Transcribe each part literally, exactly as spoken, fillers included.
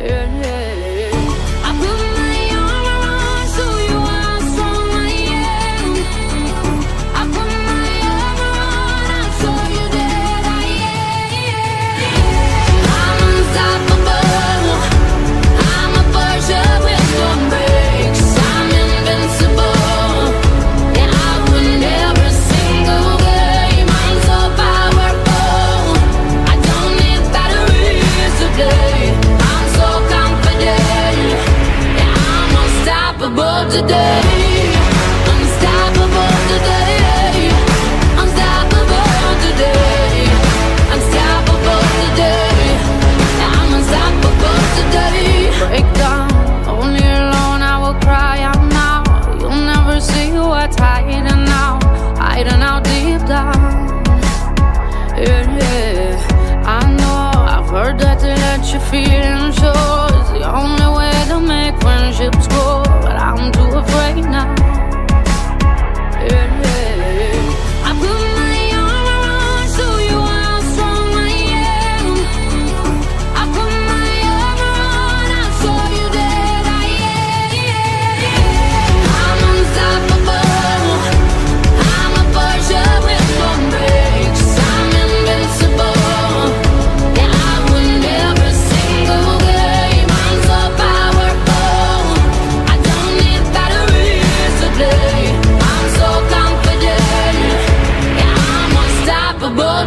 Yeah, yeah, yeah. I put my armor on so you are someone, yeah. I put my armor on, I show you that I am, yeah, yeah. I'm unstoppable, I'm a virgin with no breaks. I'm invincible, and I win every single game. I'm so powerful, I don't need batteries to play. I'm so confident, and I'm unstoppable today. Your feelings show is the only way to make friendships grow, but I'm too afraid now.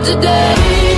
Today